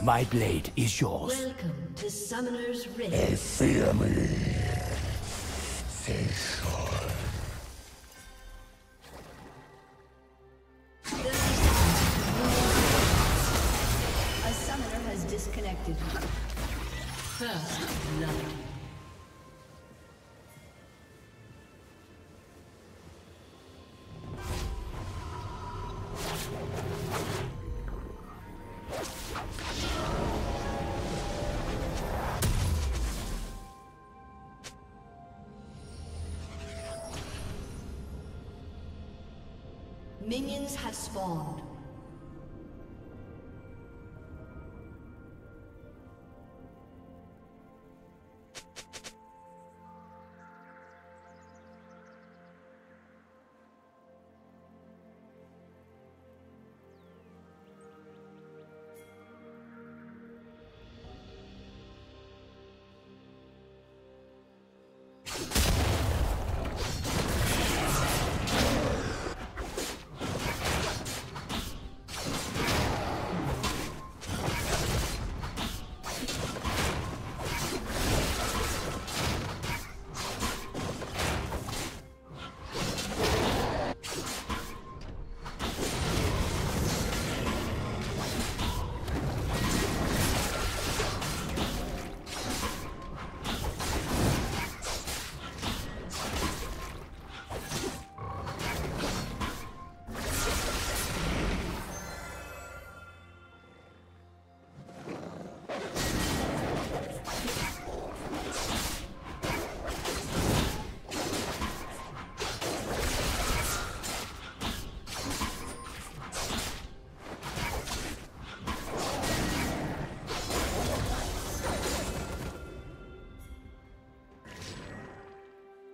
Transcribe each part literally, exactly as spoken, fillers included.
My blade is yours. Welcome to Summoner's Rift. They fear me. They should. A summoner has disconnected. First love. Minions have spawned.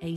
A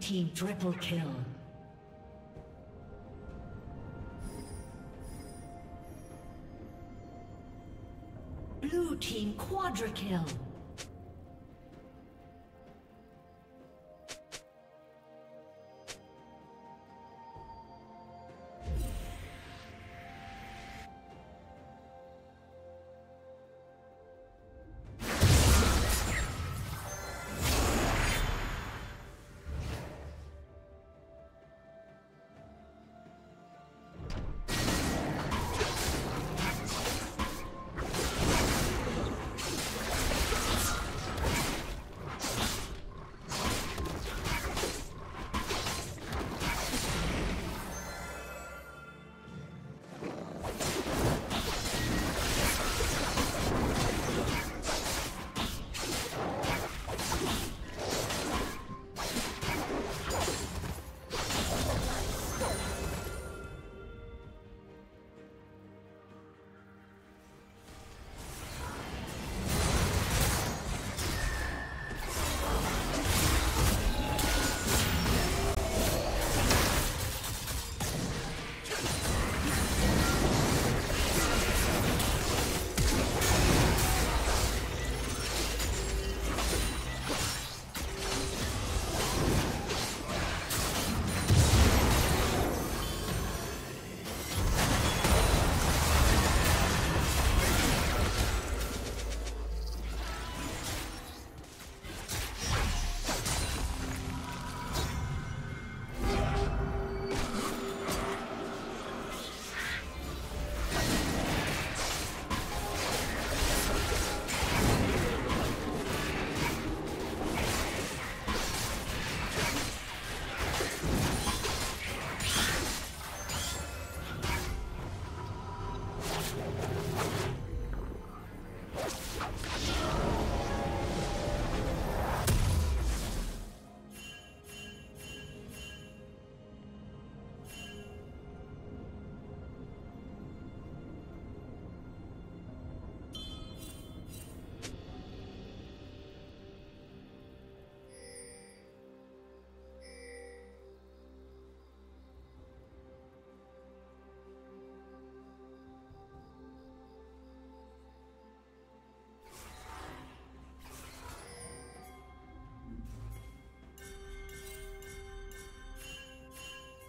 Team triple kill. Blue team quadra kill.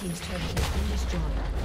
Team's turret has been destroyed.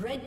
Red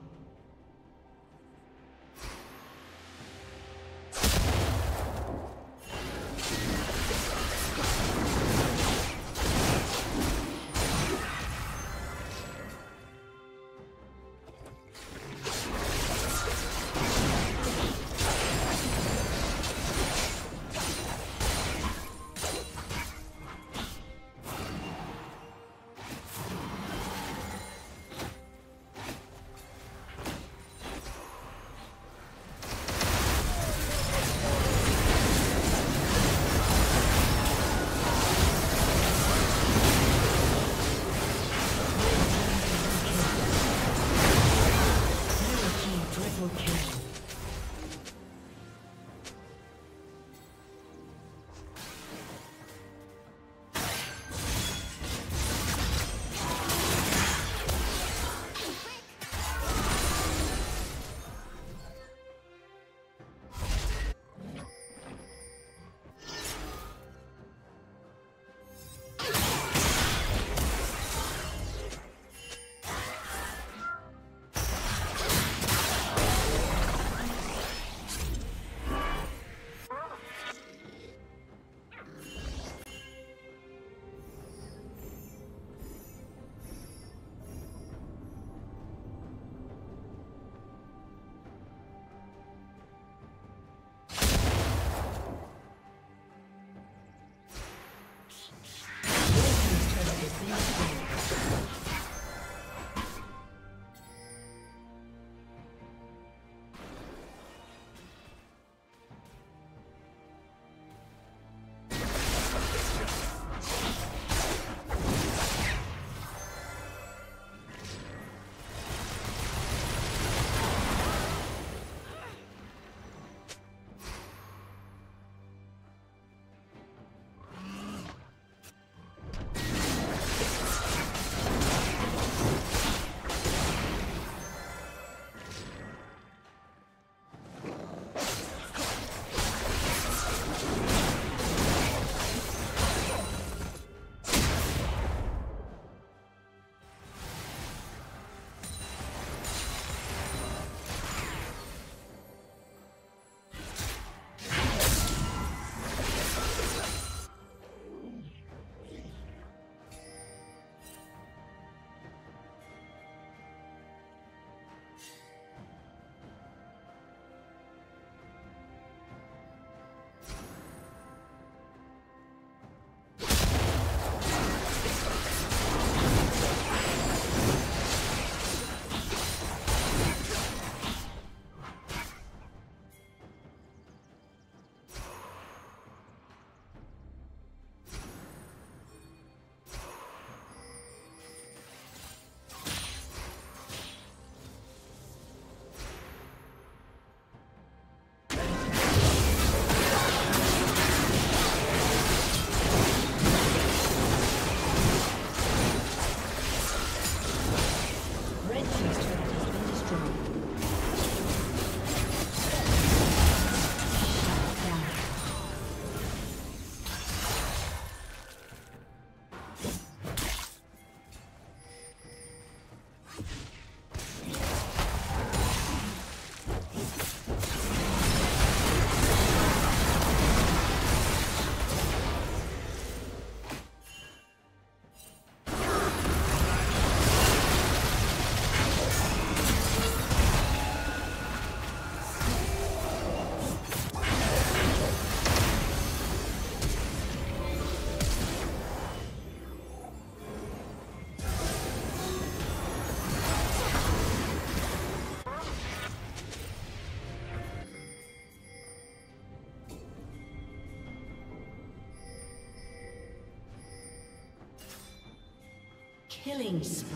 Killing spree.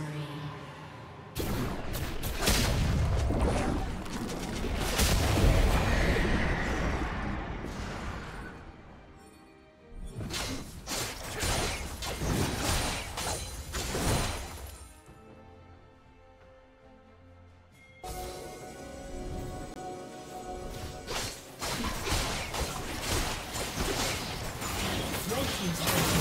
Red team's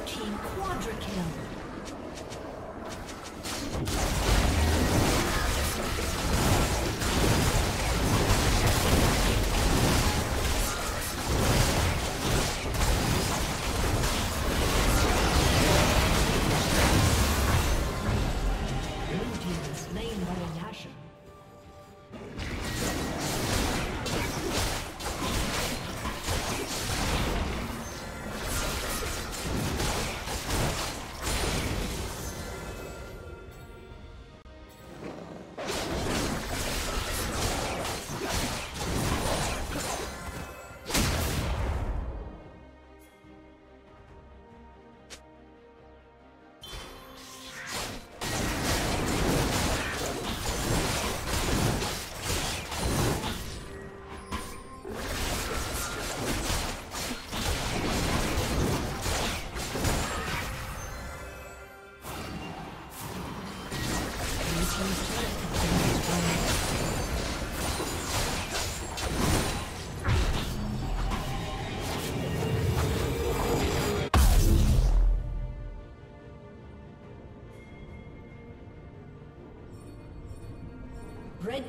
Blue team quadra kill. Red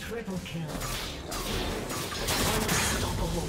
Triple kill. Unstoppable.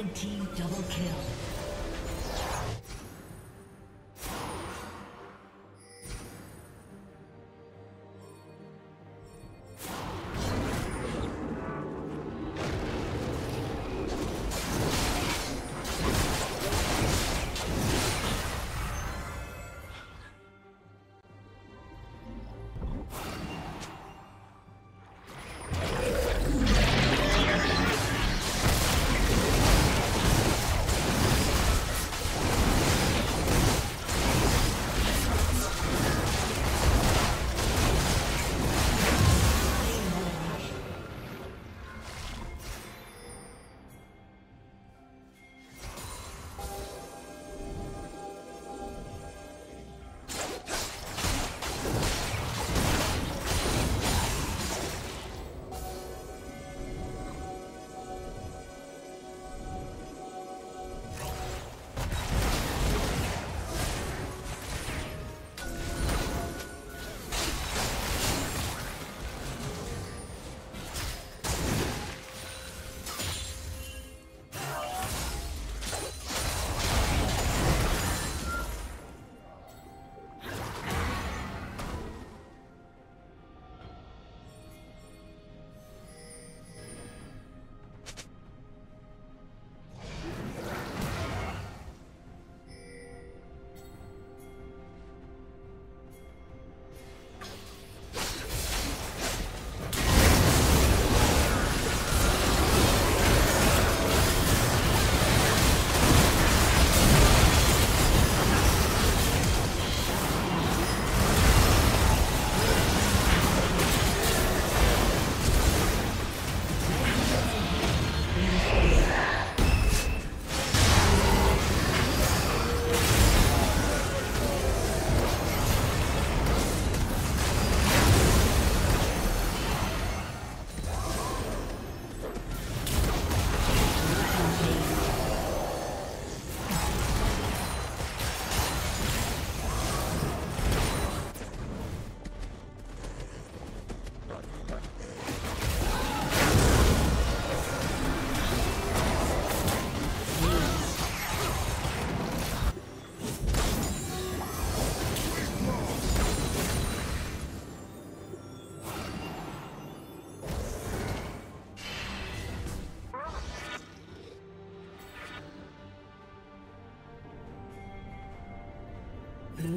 Red team double kill. Blue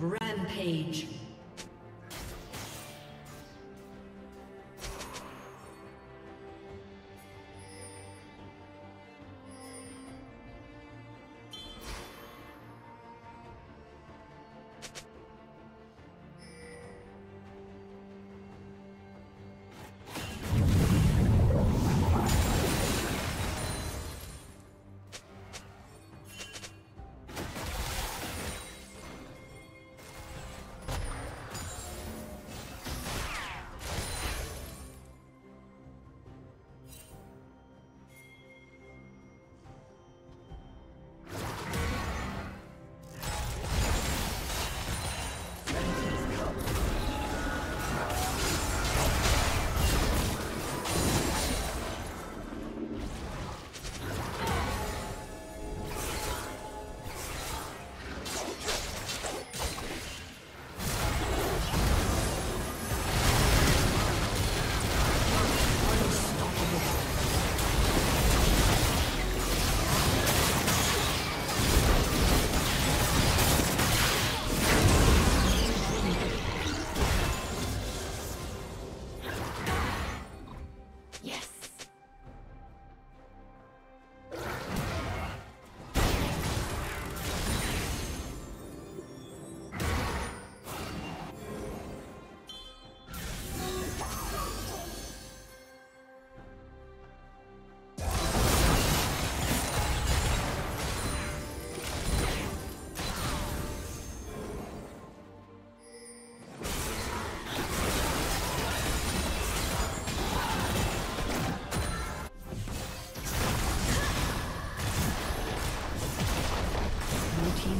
Rampage.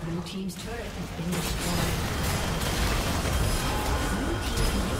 Blue team's turret has been destroyed. Blue team's